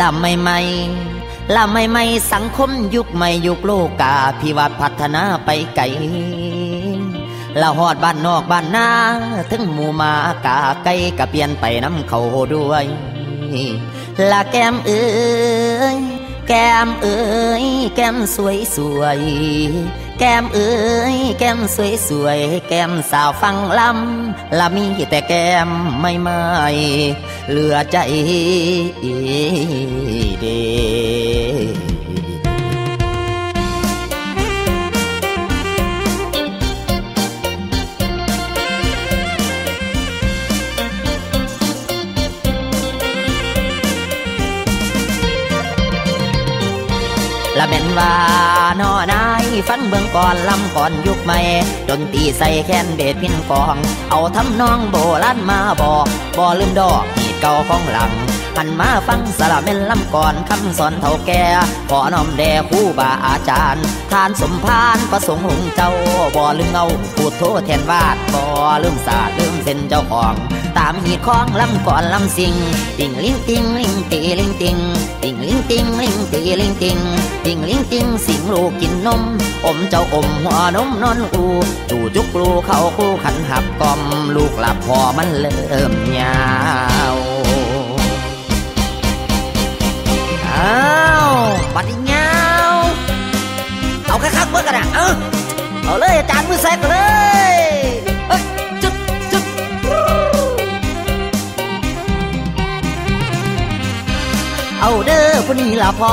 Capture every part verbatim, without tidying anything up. ลำไม่ไม่ลำไม่ไม่สังคมยุคใหม่ยุคโลกาพิวัตพัฒนาไปไกลละหอดบ้านนอกบ้านนาถึงหมู่มากาไก่กะเปลี่ยนไปน้ำเขาด้วยละแก้มเอ๋ยแก้มเอ๋ยแก้มสวยสวยแก้มเอ๋ยแก้มสวยสวยแก้มสาวฟังลำละมีแต่แก้มไม่ไม่เหลือใจเดละแม่นว่านอนายฟังเบื้องก่อนลำก่อนยุคใหม่ดนตรีใส่แค้นเบสพินกองเอาทำนองโบราณมาบอกบ่ลืมดอกหีดเก่าของหลังหันมาฟังสละแม่นลำก่อนคำสอนเฒ่าแก่ขอน้อมแด่ครูบาอาจารย์ทานสมภารประสงค์หงเจ้าบ่ลืมเอาพูดโทษแทนวาดบ่ลืมศาสตร์ลืมเส้นเจ้าของตามหีดของลำก่อนลำสิงติ่งลิงติ่งลิงตีลิงติ่งติ่งลิงติ่งลิงตีลิงติ่งติ่งลิงติ่งสิงลูกกินนมอมเจ้าอมหัวนมนอนอูจู่จุกลูเข้าคู่ขันหับกล่อมลูกหลับพอมันเริ่มยาวอ้าวบัดนี้ยาวเอาคักๆเมื่อกันนะเออเอาเลยอาจารย์มือแซกเลยเอาเด้อผู้นี้ละพอ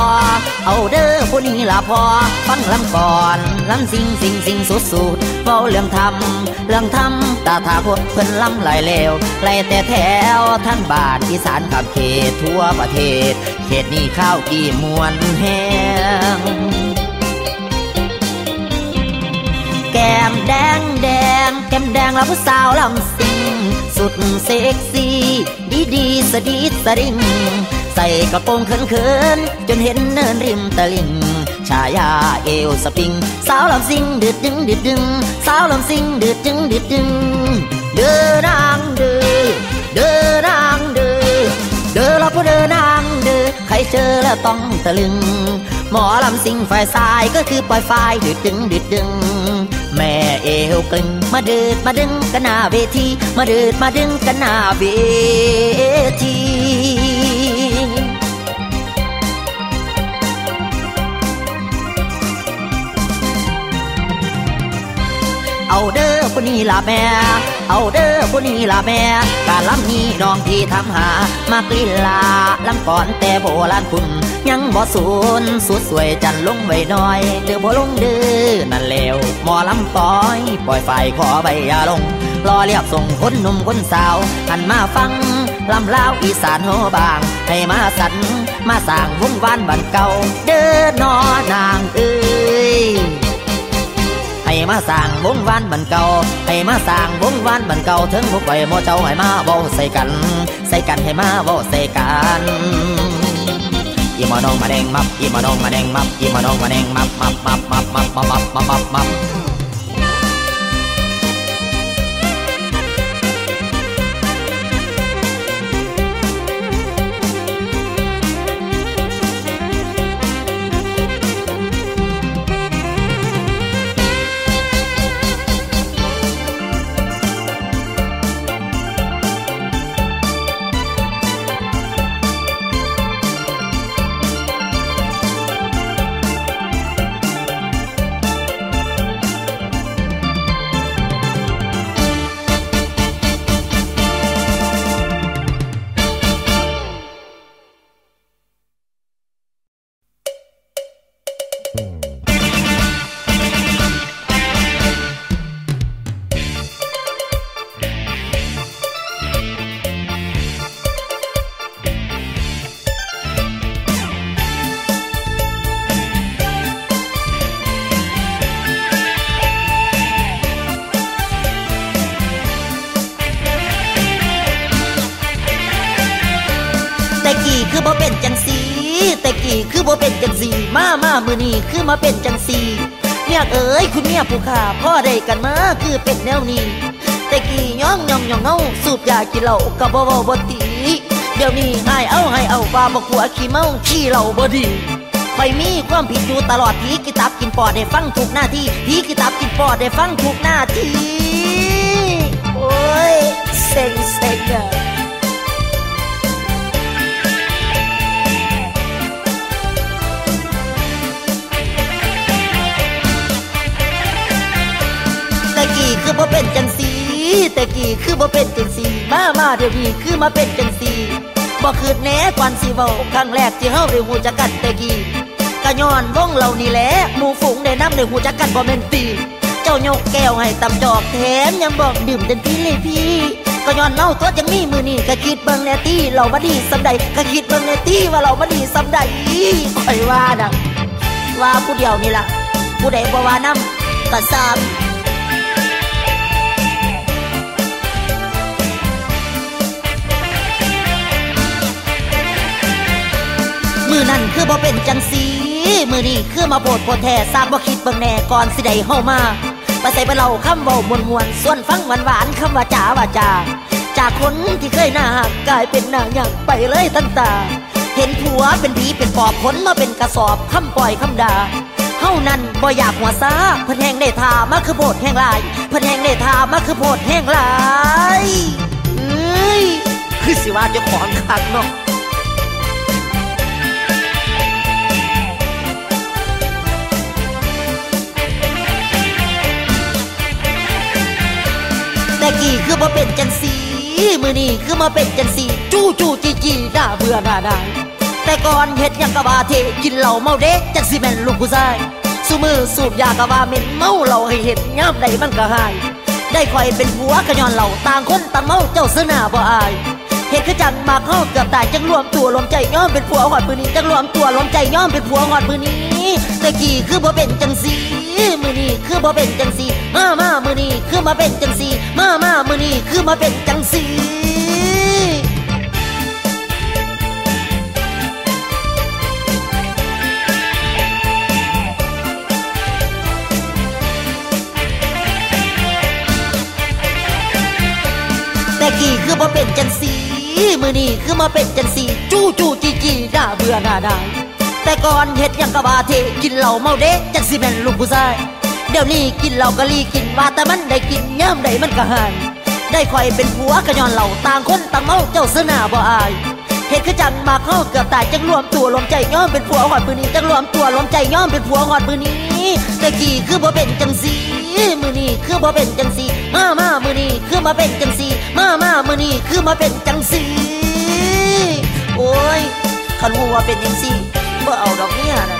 เอาเด้อผู้นี้ละพอฟังลำก่อนลำสิงสิงสิงสุดสุดเฝ้าเรื่องทำเรื่องทำตาถาพดเพิ่นลำไหลเลวไหลแต่แถวทั้งบาทอีสานกับเขตทั่วประเทศเขตนี้ข้าวกี่มวนแห้งแก้มแดงแดงแก้มแดงละผู้สาวลำสิงสุดเซ็กซี่ดีดีสะดีสะดิ่งใส่กระโปรงเขินๆจนเห็นเนินริมตะลิ่งชายาเอวสปริงสาวลำซิงดืดดึงดืดดึงสาวลำซิงดืดดึงดืดดึงเดินนางเดินเดินนางเดินเดินเราผู้เดินนางเดินใครเจอแล้วต้องตะลึงหมอลำซิงฝ่ายซ้ายก็คือปล่อยฝ่ายดืดดึงดืดดึงแม่เอวกลึงมาดืดมาดึงกันหน้าเวทีมาดืดมาดึงกันหน้าเวทีเอาเด้อผู้นี้ละแม่เอาเด้อผู้นี้ละแม่การลำนี้น้องที่ทำหามากลีลาลำก่อนแต่โบราณคุณยังบ่สูญสุดสวยจันลงไว้น้อยเดือบ่ลงเดือนั่นเลวหมอลำต้อยปล่อยไฟขอใบยาลงรอเรียบส่งคนหนุ่มคนสาวหันมาฟังลำลาวอีสานโฮบางให้มาสันมาสร้างวงวานบ้านเก่าเด้อนอนางเอ้ยให้มาสร้างวงวานบันเก่าให้มาสร้างวงวานบันเก่าถึงพวกไว้หมอเจ้าให้มาเว้าใส่กันใส่กันให้มาเว้าใส่กันอีหมอน้องมาแดงมับอีหมอน้องมาแดงมับอีหมอน้องมาแดงมับมับมับมับมับมับมับมับมือนี้คือมาเป็นจังสีเมียเอ๋ยคุณเมียผู้ข่าพ่อได้กันมาคือเป็นแนวนี้แต่กี่ย่องย่องย่องเงาสูบยากินเหล้ากับบ่บ่บ่ตี เดี๋ยวนี้ให้เอาให้เอาว่าบ่กลัวขี้เมาขี้เหล้าบ่ดีคอยมีความผิดอยู่ตลอดที่กินตับกินปอดได้ฟังทุกหน้าที่ที่กินตับกินปอดได้ฟังทุกหน้าที่โอ้ยเซ็งเซ็งอะแต่กี่คือบ่เป็นจังสีแต่กี่คือบ่เป็นจังสีมามาเดี๋ยวนี้คือมาเป็นจังสีบ่คืดแหน่กวนสิเว้าครั้งแรกที่เฮาได้ฮู้จักกันแต่กี้ก็ย้อนวงเหล่านี้แหละหมู่ฝูงได้นำได้ฮู้จักกันบ่แม่นตีเจ้ายกแก้วให้ตำดอกแถมยังบอกดื่มเต็มที่เลยพี่ก็ย้อนเล่าตัวจังมีมื้อนี้ก็คิดเบิ่งแน่ตี้เราบ่ดีสำใดก็คิดเบิ่งแน่ตี้ว่าเราบ่ดีสำใดข่อยว่าน่ะว่าผู้เดียวนี่ล่ะผู้ใดบ่ว่านำก็ซ้ำมือนั่นคือบ่เป็นจังสีมือนี่คือมาโบดโพแทสร้างบ่คิดเบิ่งแน่ก่อนสิได้เฮามาไปใส่ไปเล่าคำเว้ามวนมวนส่วนฟังหวานหวานคำว่าจ๋าว่าจาจากคนที่เคยหน้าหักกลายเป็นหน้าหยักไปเลยทันตาเห็นผัวเป็นผีเป็นปอบผลมาเป็นกระสอบคำปล่อยคำด่าเฮานั่นบ่อยากหัวซาเพิ่นแห้งได้ทามาคือโพดแห้งลายเพิ่นแห้งได้ทามาคือโพดแห้งลายเอ้ยคือสิว่าเจ้าของคักเนาะแต่กี่คือมาเป็นจังสีมือนี่คือมาเป็นจังสีจู่จู่จีจีน่าเบื่อหน้าด่างแต่ก่อนเฮ็ดยังกะว่าเทกินเหล้าเมาเด็กจังสีแม่นลูกผู้ชายสูมือสูบยากะว่าเหม็นเมาเหล้าให้เห็นย่ำใดมันกะหายได้คอยเป็นผัวกะย้อนเหล้าต่างคนต่างเมาเจ้าเสื้อหน้าบ่อายเฮ็ดคือจังมากเฮาเกือบตายจังรวมตัวรวมใจย่อมเป็นผัวหอดมือนี้จังรวมตัวรวมใจย่อมเป็นผัวหอดมือนี้แต่กี่คือมาเป็นจังสีมือนี่คือมาเป็นจังสีมามามือนี่คือมาเป็นจังสีมามามือนี่คือมาเป็นจังสีแต่กี่คือมาเป็นจังสีมือนี่คือมาเป็นจังสีจู่จู่จีจีน่าเบื่อหน้าด่างแต่ก่อนเฮ็ดยังกะว่าเทกินเหล้าเมาเด็กจังสิแม่นลูกผู้ชายเดี๋ยวนี้กินเหล้ากะลีกินว่าแต่มันได้กินย่ำใดมันกะหายได้คอยเป็นผัวกะย้อนเหล้าต่างคนต่างเมาเจ้าเสื้อหน้าบ่อายเฮ็ดคือจังมากเฮาเกือบตายจังรวมตัวรวมใจย่อมเป็นผัวหอดมือนี้จังรวมตัวรวมใจย่อมเป็นผัวหอดมือนี้แต่กี่คือบ่เป็นจังสีมือนี้คือบ่เป็นจังสีมามามือนี้คือมาเป็นจังสีมามามือนี้คือมาเป็นจังสีโอ้ยคันฮู้ว่าเป็นจังสีเมื่อเอาดอกเนี้ยนะ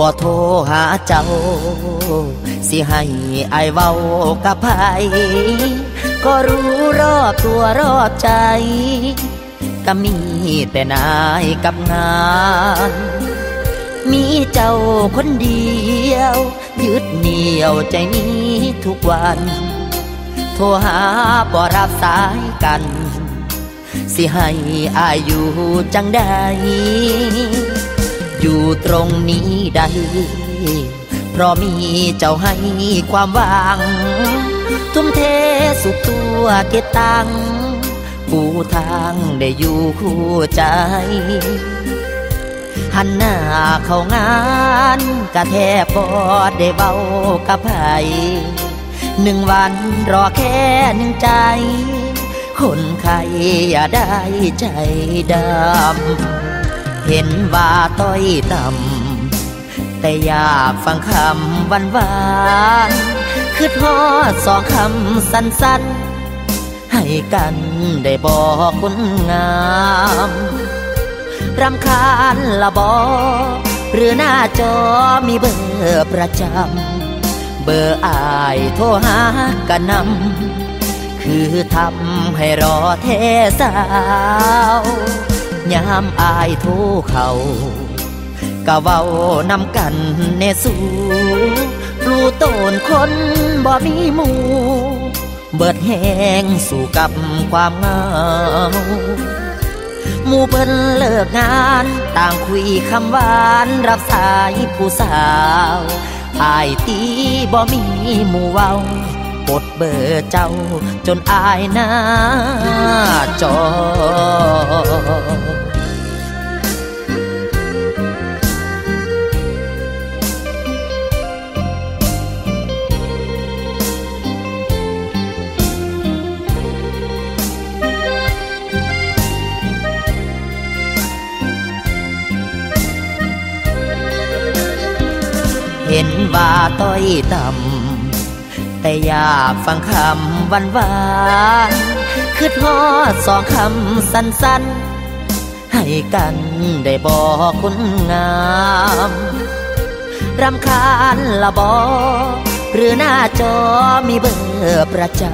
บ่โทรหาเจ้าสิให้อายเว้ากับไผก็รู้รอบตัวรอบใจก็มีแต่นายกับงานมีเจ้าคนเดียวยึดเหนี่ยวใจนี้ทุกวันโทรหาบ่รับสายกันสิให้อายอยู่จังใดอยู่ตรงนี้ได้เพราะมีเจ้าให้ความหวังทุ่มเทสุขตัวเก็บตังปูทางได้อยู่คู่ใจหันหน้าเข้างานกะแทบบ่ได้เว้ากับไผหนึ่งวันรอแค่หนึ่งใจ คนไข้อย่าได้ใจดำเห็นว่าต้อยต่ำแต่อยากฟังคำหวานหวานคือทอดสองคำสั้นๆให้กันได้บอกคนงามรำคาญละบอหรือหน้าจอมีเบอร์ประจำเบอร์อายโทรหากันนำคือทำให้รอเทสาวยามอายโทรเขากะเว้านำกันเนสูรู้โตนคนบ่มีหมู่เบิดแหงสู่กับความเหงาหมู่เพิ่นเลิกงานต่างคุยคำหวานรับสายผู้สาวอายตีบ่มีหมู่เว้าปดเบอร์เจ้าจนอายหน้าจอเห็นว่าต้อยต่ำแต่อยากฟังคำหวานหวานคือทอดสองคำสั้นๆให้กันได้บอกคนงามรำคาญละบอหรือหน้าจอมีเบอร์ประจ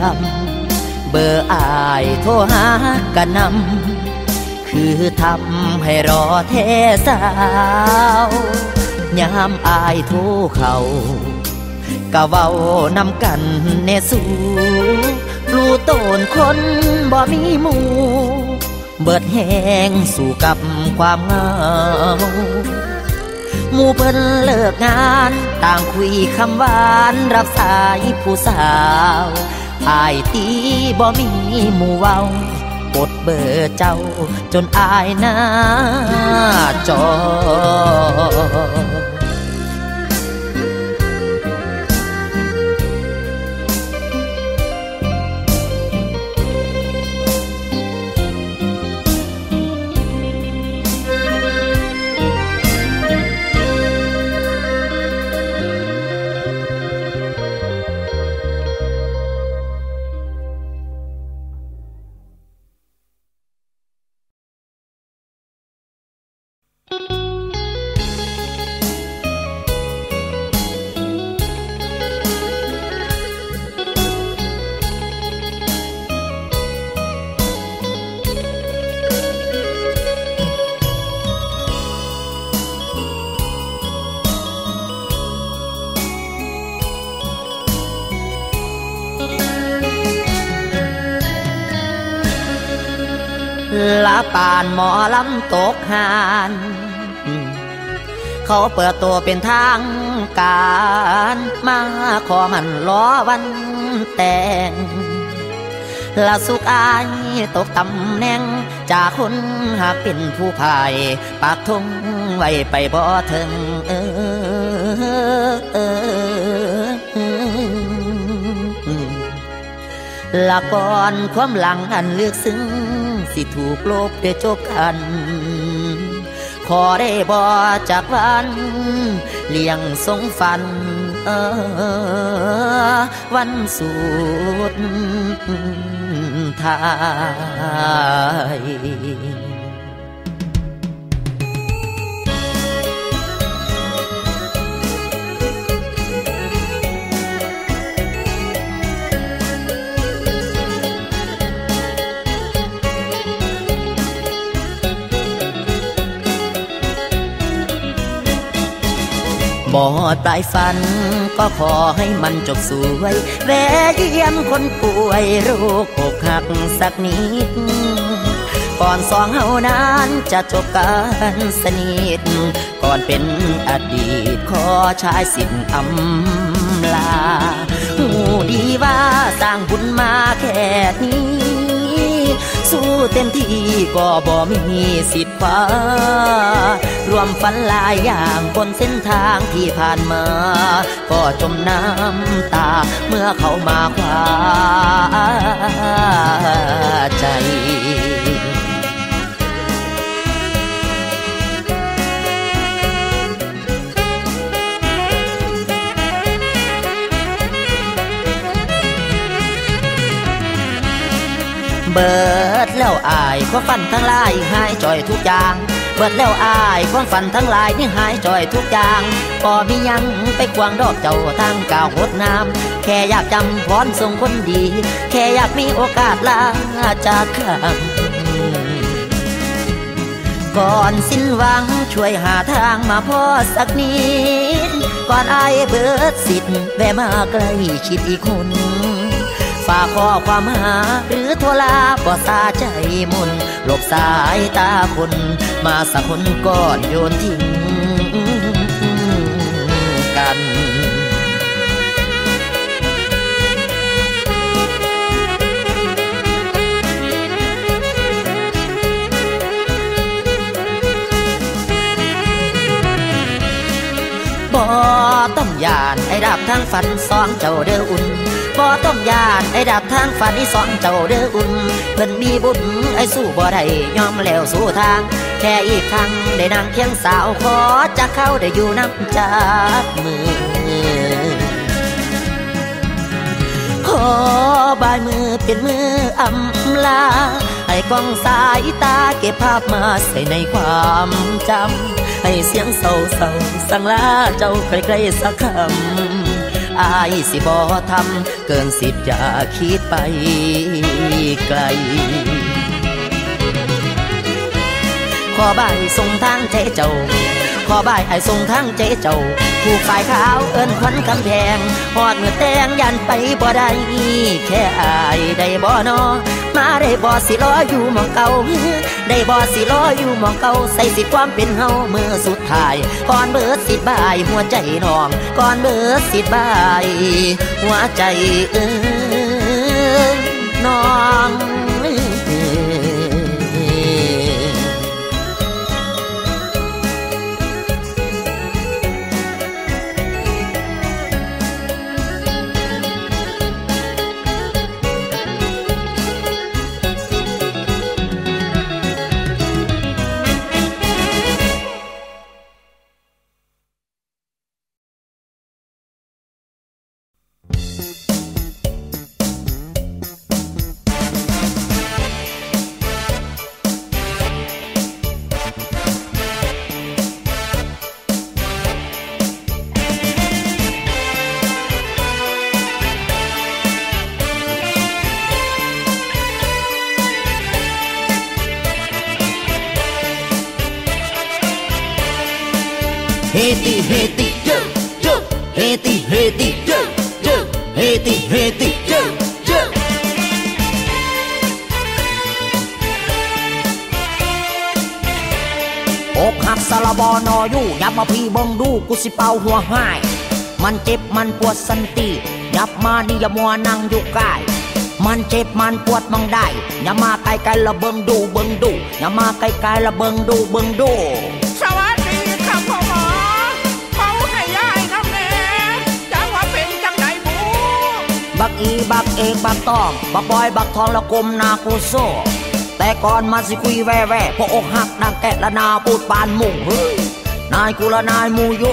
ำเบอร์อายโทรหากันนำคือทำให้รอเทสาวยามอายโทรเขากะเว้านำกันเนสูรู้โตนคนบ่มีหมู่เบิดแหงสู่กับความเหงาหมู่เพิ่นเลิกงานต่างคุยคำหวานรับสายผู้สาวอายตีบ่มีหมู่เว้าปดเบอร์เจ้าจนอายหน้าจอละป่านหมอลำตกหานเขาเปิดตัวเป็นทางการมาขอมันล้อวันแต่งละสุกอายตกตำแหน่งจากคนหากเป็นผู้พายปากทงไว้ไปบ่ถึงเออเออละก่อนความหลังอันเลือกซึ้งสิถูกลบได้จบกันขอได้บอจากวันเลี้ยงสงฝันเออวันสุดท้ายบ่ตายฝันก็ขอให้มันจบสวยแวะเยี่ยมคนป่วยโรคอกหักสักนิดก่อนสองเฮานั้นจะจบกันสนิทก่อนเป็นอดีตขอใช้สิทธิ์อำลาหูดีว่าสร้างบุญมาแค่นี้สู้เต็มที่ก็บ่มีสิทธิ์ว่าร วมฝันหลายอย่างบนเส้นทางที่ผ่านมาก็จมน้ำตาเมื่อเขามาคว้าใจเบิดแล้วอายความฝันทั้งหลายหายจ่อยทุกอย่างเบิดแล้วอายความฝันทั้งหลายนี่หายจ่อยทุกอย่างก็มียังไปควางดอกเจ้าทางกาวหดน้ำแค่อยากจำพรส่งคนดีแค่อยากมีโอกาสลาจากกันก่อนสิ้นหวังช่วยหาทางมาพอสักนิดก่อนอายเบิดสิทธิ์แวะมาใกล้ชิดอีกคนฝากข้อความหาหรือโทรลาบ่ซาใจมุนหลบสายตาคนมาสักคนก่อนโยนทิ้งกันบ่ต้องย่านให้ดับทั้งฝันสองเจ้าเด้ออุ่นบ่ต้องยานไอ้ดับทางฝันไอ้สองเจ้าเด้ออุ่นเพิ่นมีบุญไอ้สู้บ่ได้ยอมแล้วสู้ทางแค่อีกครั้งได้นางเคียงสาวขอจะเข้าได้อยู่น้ำจากมือขอบายมือเป็นมืออำลาให้กองสายตาเก็บภาพมาใส่ในความจำให้เสียงเศร้าเศร้าสั่งลาเจ้าใกล้ๆสักคำอายสิบ่ทำเกินสิทธิ์อย่าคิดไปไกลขอบายส่งทางใจเจ้าขอบายไอ้ส่งทางใจเจ้าผู้ฝ่ายขาวเอิ้นควันคำแพงหอดมือแตงยันไปบ่ได้แค่อายได้บ่นอมาได้บ่สิรออยู่หม่องเก่าได้บ่สิรออยู่หม่องเก่าใส่สิความเป็นเฮามือสุดท้ายก่อนเบิดสิบายหัวใจน้องก่อนเบิดสิบายหัวใจเอิ้นน้องอกหักสารบอนอยู่ยับมาพี่เบิ่งดูกูสิเป่าหัวหายมันเจ็บมันปวดสันติยับมานี่อย่ามัวนั่งอยู่ใกล้มันเจ็บมันปวดมองได้อย่ามาใกล้ๆละเบิ่งดูเบิ่งดูอย่ามาใกล้ๆละเบิ่งดูเบิ่งดูสวัสดีครับพ่อหมอเขาให้ยายทำแหน่จังว่าเป็นจังไหนบูบักอีบักเอกบักตอมบักบอยบักทองละกลมนากูโซแต่ก่อนมาสิคุยแว่แว่พออกหักนางแกะละนาปูดปานมุ่งเฮ้ยนายกูละนายมูโย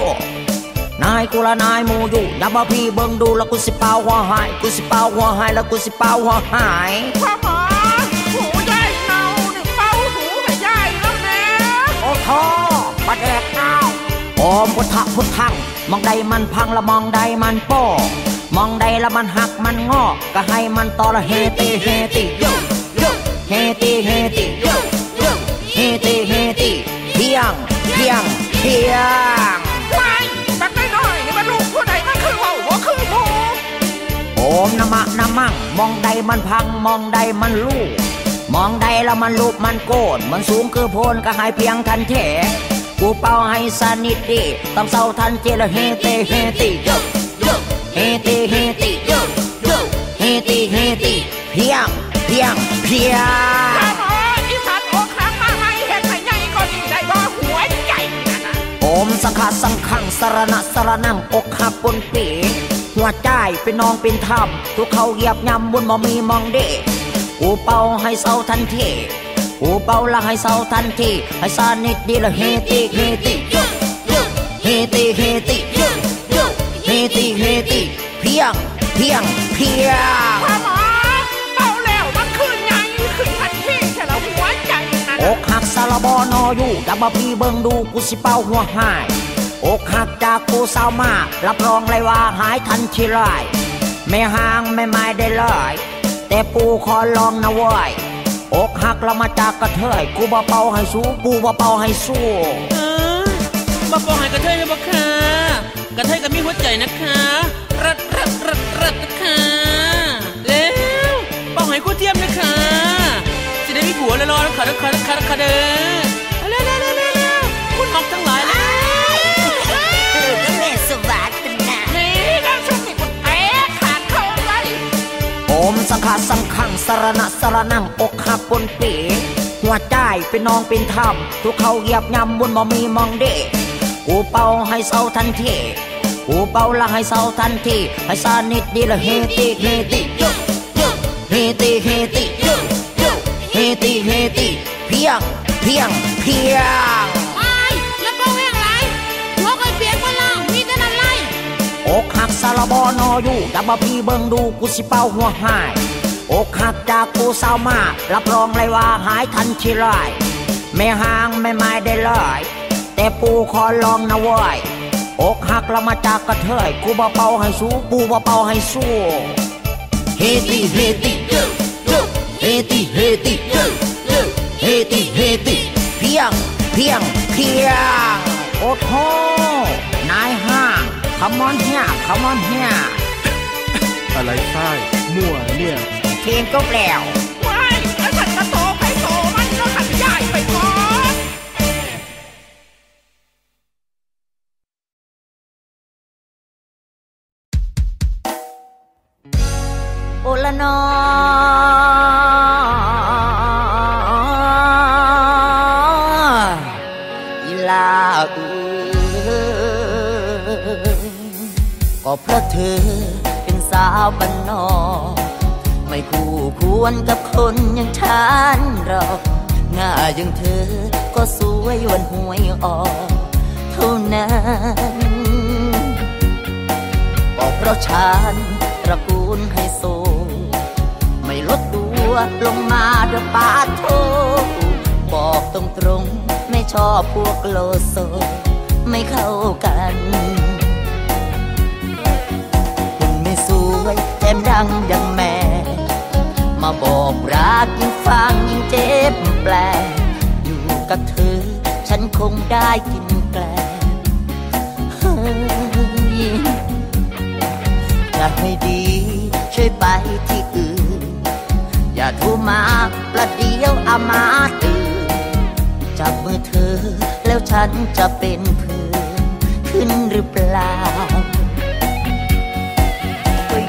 นายกูละนายมูโยอย่ามาพี่เบิ่งดูละกูสิเป่าหัวหายกูสิเป่าหัวหายละกูสิเป่าหัวหายพ่อหมอหูยายเนาเนี่ยเป่าหูให้ยายแล้วแน่โอ้ท้อปะแดกเนาออมพุทธะพุทธังมองใดมันพังละมองใดมันโป้มองใดละมันหักมันงอก็ให้มันตอละเฮติเฮติโยเฮติเฮติโยโยเฮติเฮติเพียงเพียงเพียงไปแบบน้อยๆนี่มันลูกผู้ใดมันคือว่าหัวคือหมูโอมนามะนามังมองใดมันพังมองใดมันลูกมองใดแล้วมันลูกมันโกนมันสูงคือโพนก็หายเพียงทันเถกูเป่าให้สนิทดีต้องเศร้าทันเจริญเฮติเฮติโยโยเฮติเฮติโยโยเฮติเฮติเพียงเพียงเพียงพ่อหมออีสัตว์อกหักมาให้เห็นให้ใหญ่ก็ดีได้บ่หัวใหญ่นะ สังขาสังขังสารณะสารนังอกหักบนเป๋หัวใจเป็นน้องเป็นธรรมทุกเขาเหยียบย่ำบนมอมีมองเดะอูเป่าให้เศร้าทันทีอูเป่าละให้เศร้าทันทีให้สานิดดีละเฮติเฮติโยโยเฮติเฮติโยโยเฮติเฮติเพียงเพียงเพียงพ่อหมอเป่าแล้วมันขึ้นไงขึ้นทันทีแต่เราหัวใจอกหักสารบอนอยู่ดับพี่เบิ่งดูกูสิเป่าหัวหายอกหักจากกูสาวมารับรองเลยว่าหายทันทีเลยไม่ห่างไม่ไม้ได้เลยแต่ปูขอลองนะเว้ยอกหักละมาจากกระเทยกูบ่เป่าให้สู้ปูบ่เป่าให้สู้เออบ่เป่าให้กระเทยบ่ค่ะกระเทยก็มีหัวใจนะคะรัดรัดรัดรัดนะคะแล้วเป่าให้กูเทียมนะคะจะได้มีผัวแล้วรอนะคะนะคะนะคะนะคะเด้อเร็วเร็วเร็วเร็วเร็วคุณออกทั้งหลายเลยสังขาสังขังสารณะสารนังอกหักบนเป๋หัวใจเป็นน้องเป็นธรรมทุกเขาเหยียบย่ำบนมอมีมองเดะอูเป่าให้เศร้าทันทีอูเป่าละให้เศร้าทันทีให้สานิดดีละเฮติเฮติโยโยเฮติเฮติโยโยเฮติเฮติเพียงเพียงเพียงไอ้แล้วเป่าแห้งไรหัวเคยเปียกมาแล้วมีแต่นั่นไรอกหักสารบอนอยู่ดับพี่เบิ่งดูกูสิเป่าหัวหายอกหักจากกูสาวมารับรองเลยว่าหายทันทีเลยไม่ห่างไม่ไม้ได้เลยแต่ปูขอลองนะเว้ยอกหักละมาจากกระเทยกูบ่เป่าให้สู้ปูบ่เป่าให้สู้เฮติเฮติโยโยเฮติเฮติโยโยเฮติเฮติเพียงเพียงเพียงโอ้โหนายห้างคำมอนเฮียคำมอนเฮียอะไรใช่มั่วเนี่ยเพลงก็แปลวว้ายแล้วฉันจะโตไปโตมันก็ขันย้ายไปก่อนโอละนออีลาอูก็เพราะเธอเป็นสาวบ้านนอกไม่คู่ควรกับคนอย่างฉันหรอกหน้าอย่างเธอก็สวยวันหวยออกเท่านั้นบอกเพราะฉันตระกูลไฮโซไม่ลดตัวลงมาเดือปาโทบอกตรงๆไม่ชอบพวกโลโซไม่เข้ากันสวยแถมดังอย่างแม่มาบอกรักยิ่งฟังยิ่งเจ็บแปลอยู่กับเธอฉันคงได้กินแกล้งอยากให้ดีช่วยไปที่อื่นอย่าทุ่มมาประเดี๋ยวอามาตื่นจับมือเธอแล้วฉันจะเป็นเพื่อนขึ้นหรือเปล่า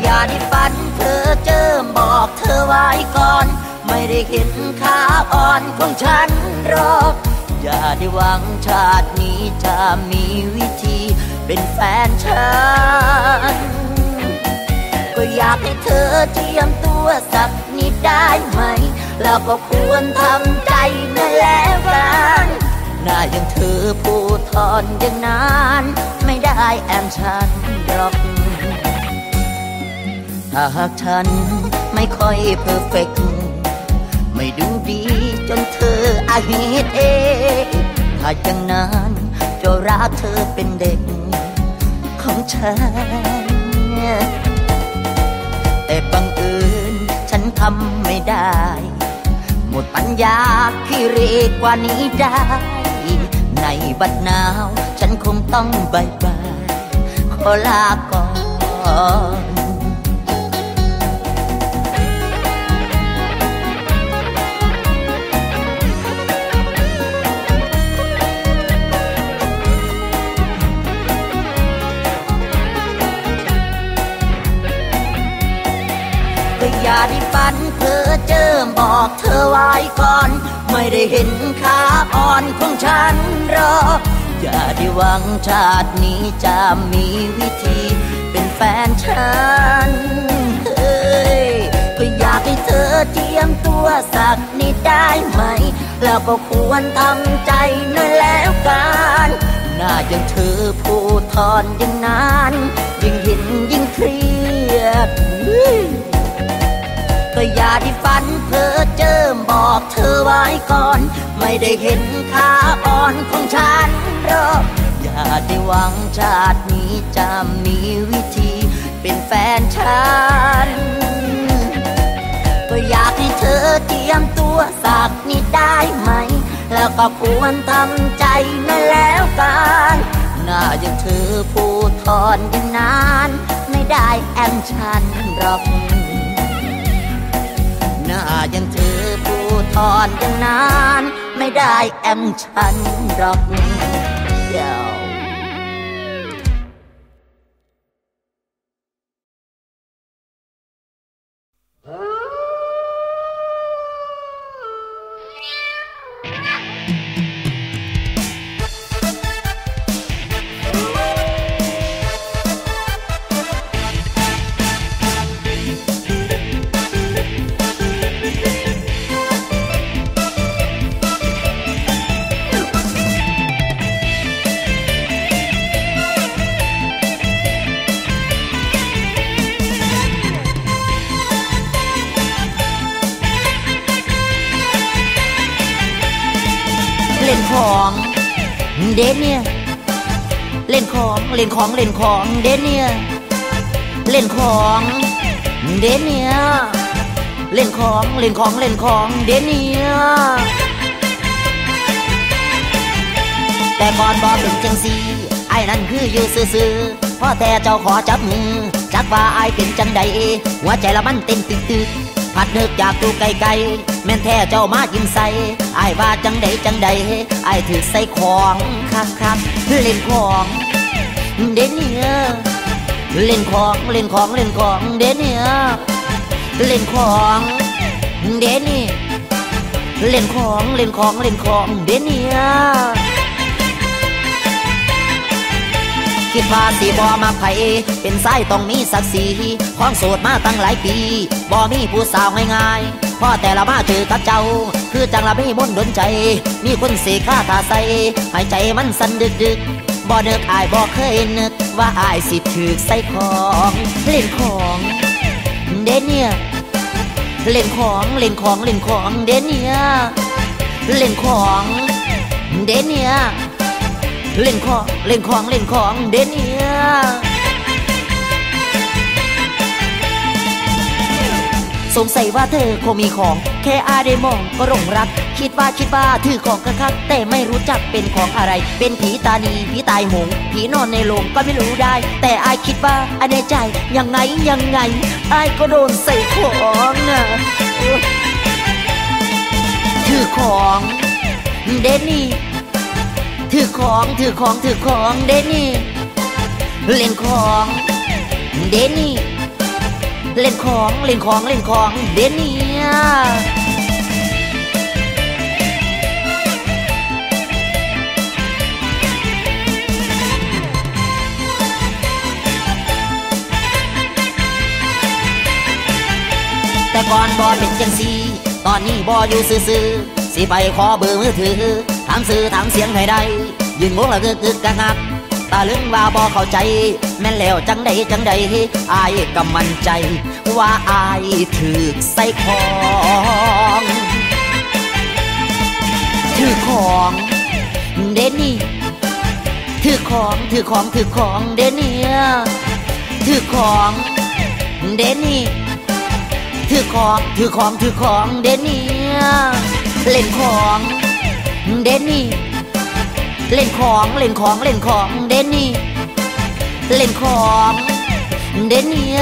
อย่าได้ฝันเธอเจอบอกเธอไว้ก่อนไม่ได้เห็นขาอ่อนของฉันหรอกอย่าได้หวังชาตินี้จะมีวิธีเป็นแฟนฉันก็อยากให้เธอเทียมตัวสักนิดได้ไหมแล้วก็ควรทำใจนั่นแหละกันหน้าอย่างเธอพูดทอนอย่างนั้นไม่ได้แอมฉันหรอกถ้าหากฉันไม่ค่อยเพอร์เฟกต์ไม่ดูดีจนเธออาเหตุเองถ้าอย่างนั้นจะรักเธอเป็นเด็กของฉันแต่บังเอิญฉันทำไม่ได้หมดปัญญาพิเรกกว่านี้ได้ในบัดนาวฉันคงต้องบายบายขอลาก่อนอย่าได้ฝันเธอเจอบอกเธอไว้ก่อนไม่ได้เห็นขาอ่อนของฉันหรอก อย่าได้หวังชาตินี้จะมีวิธีเป็นแฟนฉันเฮ้ยก็อยากให้เธอเจียมตัวสักนิดได้ไหมแล้วก็ควรทำใจนั่นแล้วกันหน้าอย่างเธอผู้ทอนอย่างนั้นยิ่งเห็นยิ่งเครียดก็อย่าได้ฝันเพ้อเจ้อบอกเธอไว้ก่อนไม่ได้เห็นค่าอ่อนของฉันหรอกอย่าได้หวังชาตินี้จะมีวิธีเป็นแฟนฉันก็อยากให้เธอเตรียมตัวสักนิดได้ไหมแล้วก็ควรทำใจนั่นแล้วกันหน้าอย่างเธอผู้ทอนอย่างนั้นไม่ได้แอมฉันหรอกหน้าอย่างเธอผู้ทอนอย่างนั้นไม่ได้แอมฉันหรอกเดี๋ยวเดนเนี่ยเล่นของเล่นของเล่นของเดนเนี่ยเล่นของเดนเนี่ยเล่นของเล่นของเล่นของเดนเนี่ยแต่ก่อนบอกเป็นจังสีไอ้นั่นคืออยู่ซื่อๆพ่อแต่เจ้าขอจับมือจักว่าไอ้เป็นจังใดหัวใจละมันเต้นตึกๆพัดเนิกจากตัวไกลๆแม่นแท้เจ้ามากินใสไอ้ว่าจังใดจังใดไอ้ถือใส่ของคักคักเล่นของเดนเนี่ยเล่นของเล่นของเล่นของเดนเนี่ยเล่นของเดนนี่เล่นของเล่นของเล่นของเดนเนี่ยคิดว่าสีบอมาไผเป็นไส้ต้องมีศักดิ์ศรีของโสดมาตั้งหลายปีบอมีผู้สาวง่ายๆพ่อแต่ละมาเจอกับเจ้าคือจังละไม่มนดนใจมีคนเสกคาถาใส่หายใจมันสั่นดึกดึกบ่เนิกอายบ่เคยนึกว่าอายสิถือใส่ของเล่นของเดนเนี่ยเล่นของเล่นของเล่นของเดนเนี่ยเล่นของเดนเนี่ยเล่นของเล่นของเล่นของเดนเนี่ยสงสัยว่าเธอคงมีของแค่อาได้มองก็หลงรักคิดว่าคิดว่าถือของกระคักแต่ไม่รู้จักเป็นของอะไรเป็นผีตานีผีตายหงผีนอนในโรงก็ไม่รู้ได้แต่อายคิดว่าอายในใจยังไงยังไงอายก็โดนใส่ของอ่ะถือของเดนนี่ถือของถือของถือของเดนนี่เล่นของเดนนี่เล่นของเล่นของเล่นของเดนเนี่ยแต่ก่อนบอเป็นจังสีตอนนี้บออยู่ซื่อๆสิไปขอเบอร์มือถือถามซื้อถามเสียงให้ได้ยืนงงละกึกกึกกักกักตาลึงว่าบ่เข้าใจแม่นแล้วจังใดจังใดอายก็มั่นใจว่าอายถือใส่ของถือของเดนนี่ถือของถือของถือของเดนนี่ถือของเดนนี่ถือของถือของถือของเดนนี่เล่นของเดนนี่เล่นของเล่นของเล่นของเดนนี่เล่นของเดนนี่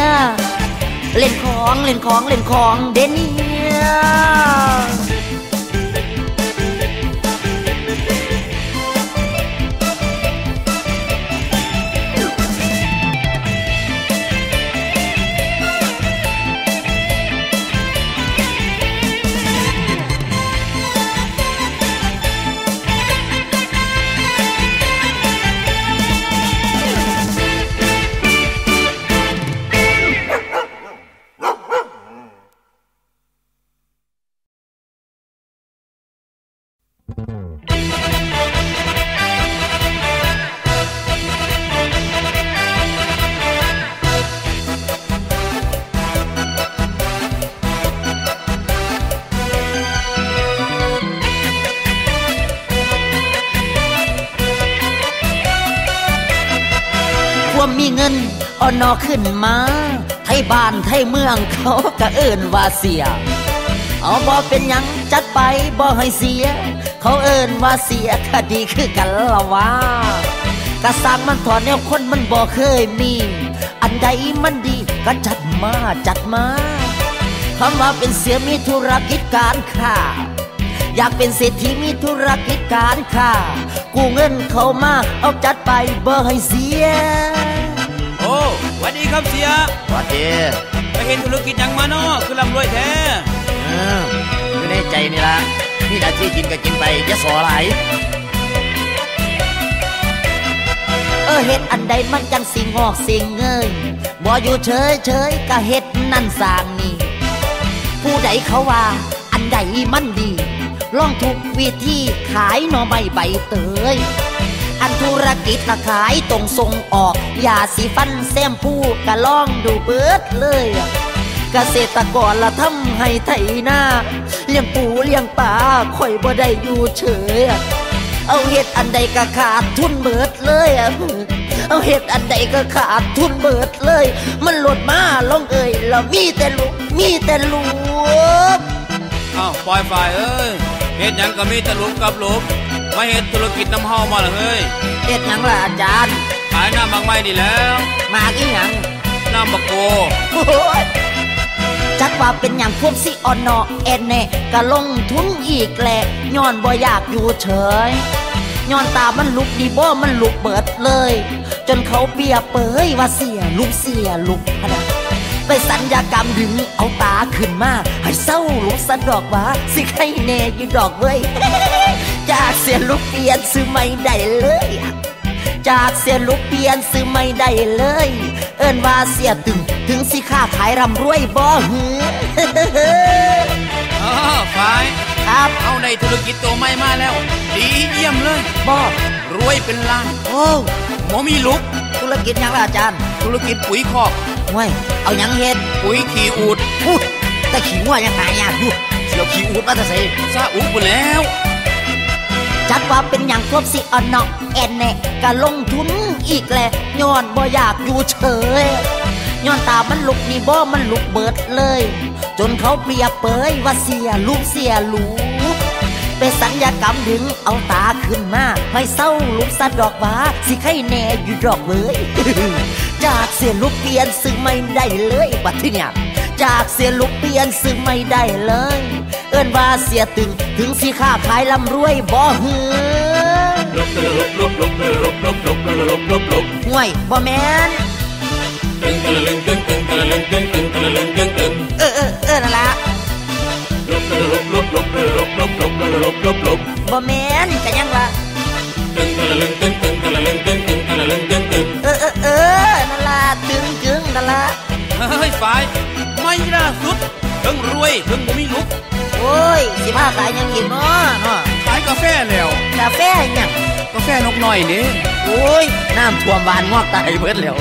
เล่นของเล่นของเล่นของเดนนี่ มีเงินอ่อนนอขึ้นมาไทยบ้านไทยเมืองเขาก็เอิ้นว่าเสียเอาบ่เป็นหยังจัดไปบ่ให้เสียเขาเอิ้นว่าเสียก็ดีคือกันละว่ากะสร้างมันถอดแนวคนมันบ่เคยมีอันใดมันดีก็จัดมาจัดมาคำว่าเป็นเสียมีธุรกิจการค้าอยากเป็นเศรษฐีมีธุรกิจการค้ากูเงินเขามาเอาจัดไปบ่ให้เสียโอ้หวัดดีครับเสียหวัดดีไปเห็นธุรกิจยังมาเนาะคือร่ำรวยแท้เอออยู่ในใจนี่ล่ะมีหน้าที่กินก็กินไปอย่าสอหลายเออเฮ็ดอันใดมันจังสิงอกสิงเงยบ่อยู่เฉยเฉยก็เฮ็ดนั่นสร้างนี่ผู้ใดเขาว่าอันใดมันดีลองทุกวิธีขายหน่อไม้ใบเตยอันธุรกิจละขายตรงส่งออกยาสีฟันแซมพูกะลองดูเบิดเลยเกษตรกรละทำให้ไถนาเลี้ยงปูเลี้ยงปลาข่อยบ่ได้อยู่เฉยเอาเฮ็ดอันใดก็ขาดทุนเบิดเลยเอาเฮ็ดอันใดก็ขาดทุนเบิดเลยมันหลุดมาลงเอ่ยแล้วมีแต่ลุกมีแต่ลุกอ้าวปล่อยฝ่ายเอ้ยเฮ็ดหยังก็มีแต่ลุกกับลุกมาเฮ็ดธุรกิจน้ำเฮามาละเฮ้ยเฮ็ดหยังล่ะอาจารย์ขายน้ำบางไม้ดีแล้วมาอีหยังน้ำบักโกจักว่าเป็นอย่างพวกสิอ่อนนอแอนแน่ก็ลงทุนอีกแหละย้อนบ่อยากอยู่เฉยย้อนตามันลุกดีบ่มันลุกเบิดเลยจนเขาเปียเปยว่าเสียลุกเสียลุกพะนะไปสัญญากรรมดึงเอาตาขึ้นมาให้เศร้าลุกสะดอกว่าสิใครแน่อยู่ดอกเว้ย จากเสียลุกเปลี่ยนซื้อไม่ได้เลยจากเสียลุกเปลี่ยนซื้อไม่ได้เลยเอิ้นว่าเสียตึงถึงสิค่าขายร่ำรวยบ่หืออ๋อฝ่ายครับเอาในธุรกิจตัวใหม่มาแล้วดีเยี่ยมเลยบ่รวยเป็นล้านโอ้หมอมีลุกธุรกิจยังล่ะอาจารย์ธุรกิจปุ๋ยคอกห้วยเอาหยังเฮ็ดปุ๋ยขี้อูฐพูดแต่ขี้งัวยังหายากอยู่เสียวขี้อูฐมาแต่ไสซะอูฐบ่แล้วจัดว่าเป็นอย่างครบสิอ่อนนอแอนแน่ก็ลงทุนอีกแหละย้อนบ่อยากอยู่เฉยย้อนตามันลุกนี่บ่มันลุกเบิดเลยจนเขาเปรียบเปยว่าเสียลุกเสียลุกไปสัญญากรรมดึงเอาตาขึ้นมาให้เศร้าลุกสะดอกว่าสิใครแน่อยู่ดอกเว้ย จากเสียลุกเปลี่ยนซึ่งไม่ได้เลยบัดที่เนี่ยจากเสียลุกเปลี่ยนซึ่งไม่ได้เลยเอิ้นว่าเสียตึงถึงสิค่าขายร่ำรวยบ่หือห่วยบ่แม่นเออเออเออนั่นละบ่แม่นกะยังวะเออเออเออนั่นละตึงตึงนั่นละเฮ้ยฝ่ายไม่ล่าสุดถึงรวยถึงบ่มีลุกโอ้ยสิพาขายยังกินเนาะเนาะขายกาแฟแล้วกาแฟหยังกาแฟนกน้อยนี่โอ้ยน้ำท่วมบ้านงอกตายเบิดแล้ว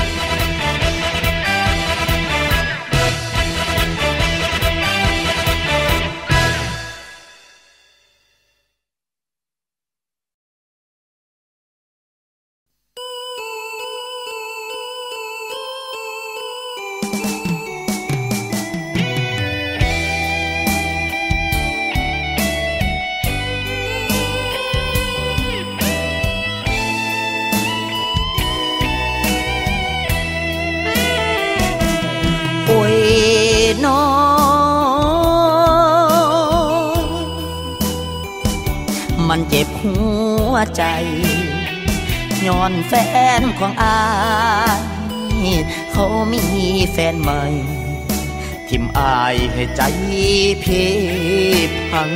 เจ็บหัวใจย้อนแฟนของอายเขามีแฟนใหม่ทิ่มอายให้ใจพิพัง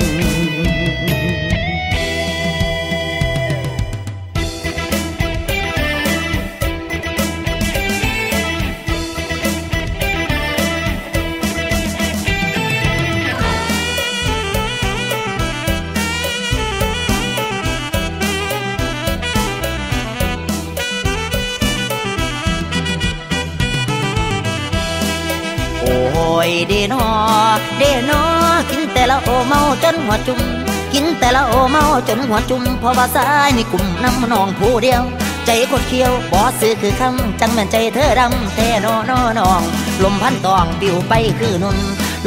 เดนอเดนอกินแต่ละโอเมาจนหัวจุ่มกินแต่ละโอเมาจนหัวจุ่มพอว่าสายนี่กลุ่มน้ำนองผู้เดียวใจ ใจคนเคี้ยวบอสซื้อคือคำจังแม่นใจเธอรำแท่นอนอนองลมพันตองปิวไปคือนุ่น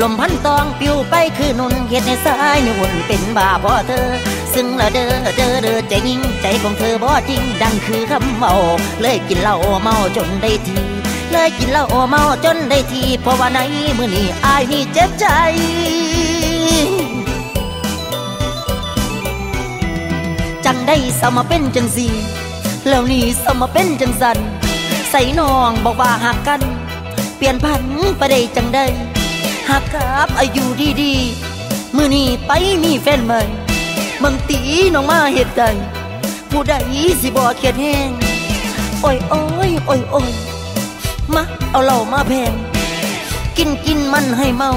ลมพันตองปิวไปคือนุ่นเฮ็ดให้สายในหุ่นเป็นบ้าเพราะเธอซึ่งละเด้อเด้อเด้อใจยิ่งใจของเธอบ่จริงดังคือคำเมาเลยกินเหล้าเมาจนได้ทีเลยกินเหล้าเมาจนได้ทีเพราะว่าในมื้อนี้อ้ายนี่เจ็บใจจังได้สมาเป็นจังสีแล้วนี่สมาเป็นจังสันใส่น้องบอกว่าหักกันเปลี่ยนพันไปได้จังได้หักกับอายุดีๆมื้อนี้ไปมีแฟนใหม่บางตีน้องมาเหตุใดผู้ใดสิบ่เขียดแห้งโอ้ยโอ้ยโอ้ยโอ้ยมาเอาเหล้ามาแพงกินกินมันให้เมา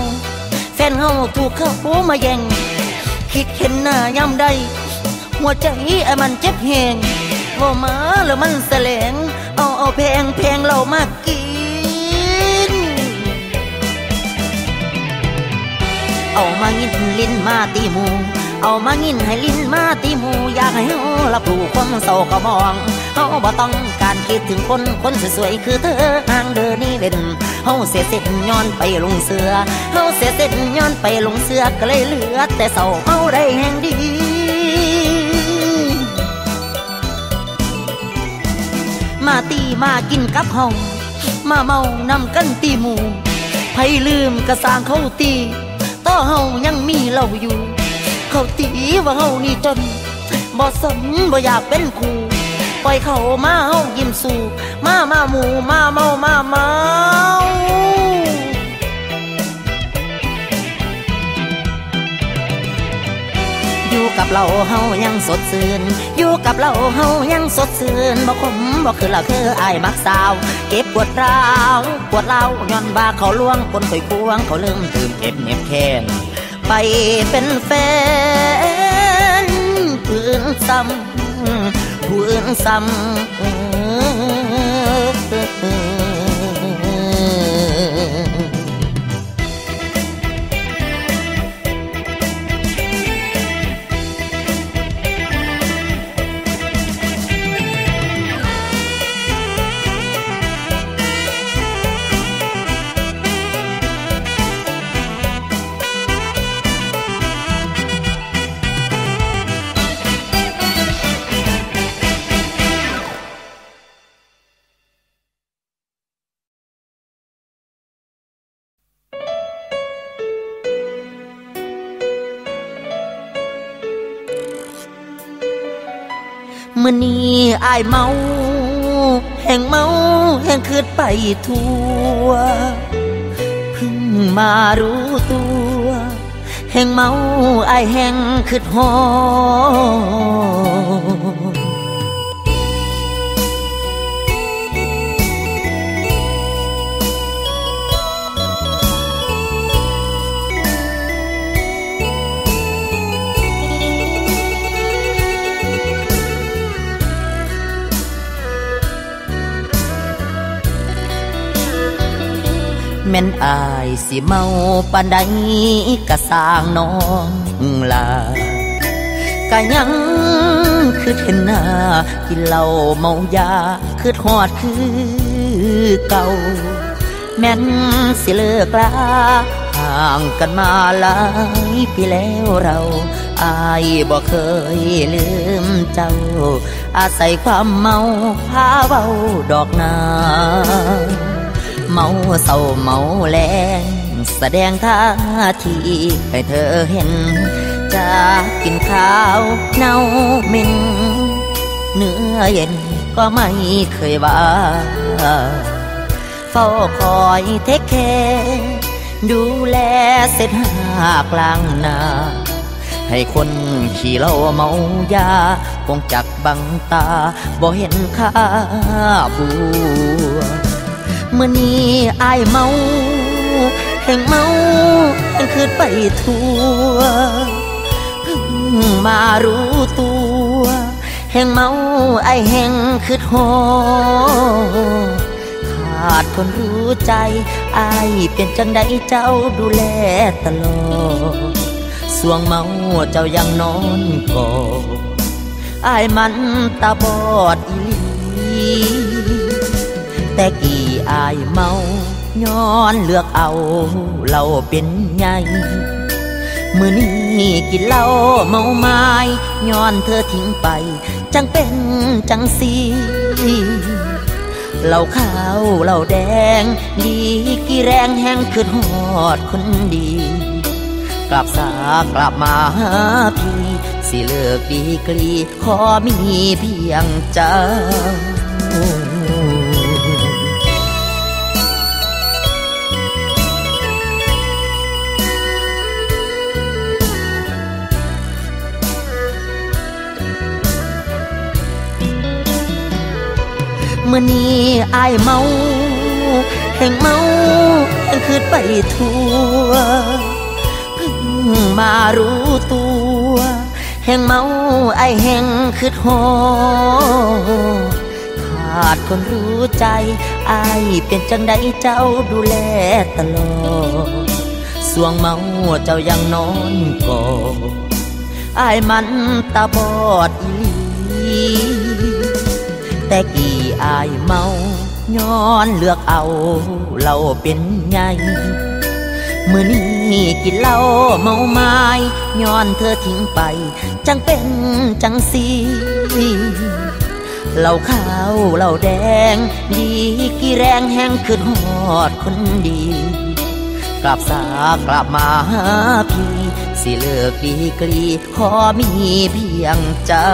แฟนเฮาถูกเขามาแย่งคิดเห็นหน้าย่ำได้หัวใจไอ้มันเจ็บแหงว่ามาแล้วมันแสลงเอาเอาแพงแพงเหล้ามากินเอามางินลิ้นมาตีหมูเอามางินให้ลิ้นมาตีหมูอยากให้เฮารับรู้ความเศร้าก็มองเฮาบ่ต้องการคิดถึงคนคนสวยๆคือเธอห่างเดินนี่เว้นเฮาเสียเส้นย้อนไปลงเสือเฮาเสียเส้นย้อนไปลงเสือก็เลยเหลือแต่เศร้าเฮาได้แห่งดีมาตีมากินกับเฮามาเมานำกันตีหมูไผลืมกระสางเขาตีต่อเฮายังมีเหล้าอยู่เขาตีว่าเฮานี่จนบ่สนบ่อยากเป็นครูปล่อยเขามาเฮายิ้มสู่มามาหมูมาเมามาเมาอยู่กับเราเฮายังสดชื่นอยู่กับเราเฮายังสดชื่นบ่ขมบ่คือละคืออ้ายมักสาวเก็บปวดร้าวปวดเล่าย้อนบ่าเขาล่วงคนข่อยควงเขาลืมตื่นเก็บเน็บแค้นไปเป็นแฟนปืนซ้ำปืนซ้ำมื้อนี้อ้ายเมาแห่งเมาแห่งคืดไปทั่วเพิ่งมารู้ตัวแห่งเมาอ้ายแห่งคืดหอแม่นอายสิเมาปานใดกะสร้างน้องลากะยังคือเห็นหน้ากินเหล้าเมายาคือหอดคือเก่าแม่นสิเลิกลาห่างกันมาหลายปีแล้วเราอายบ่เคยลืมเจ้าอาศัยความเมาพาเว้าดอกนาเมาเศร้าเมาแรงแสดงท่าทีให้เธอเห็นจะกินข้าวเน่าเหม็นเนื้อเย็นก็ไม่เคยว่าเฝ้าคอยเทคแคร์ดูแลเสร็จหากลางนาให้คนขี่เหล้าเมายาคงจักบังตาบ่เห็นข้าบัวมื้อนี้อ้ายเมาแห่งเมาแห่งคืดไปทั่วเพิ่งมารู้ตัวแห่งเมาอ้ายแห่งคืดหอขาดคนรู้ใจอ้ายเปลี่ยนจังใดเจ้าดูแลตลอดสวงเมาเจ้ายังนอนกอดอ้ายมันตาบอดอีหลี แต่กี่อายเมาย้อนเลือกเอาเราเป็นไงมือนี้กินเหล้าเมาไม้ย้อนเธอทิ้งไปจังเป็นจังสีเหล้าขาวเหล้าแดงดีกี่แรงแห้งขึ้นหอดคนดีกลับสากลับมาหาพี่สิเลิกดีกรีขอมีเพียงเจ้าเมื่อนี้อายเมาแห่งเมาแห่งคืนไปทั่วเพิ่งมารู้ตัวแห่งเมาอายแห่งคืนหอขาดคนรู้ใจอายเป็นจังใดเจ้าดูแลตลอดสวงเมาเจ้ายังนอนกอดอายมันตาบอดอีหลีแต่กี่อายเมาย้อนเลือกเอาเราเป็นไงมือนี้กินเหล้าเมาไม้ย้อนเธอทิ้งไปจังเป็นจังสีเหล้าขาวเหล้าแดงดีกี่แรงแห้งขึ้นหอดคนดีกลับสากลับมาหาพี่สิเลิกดีกรีขอมีเพียงเจ้า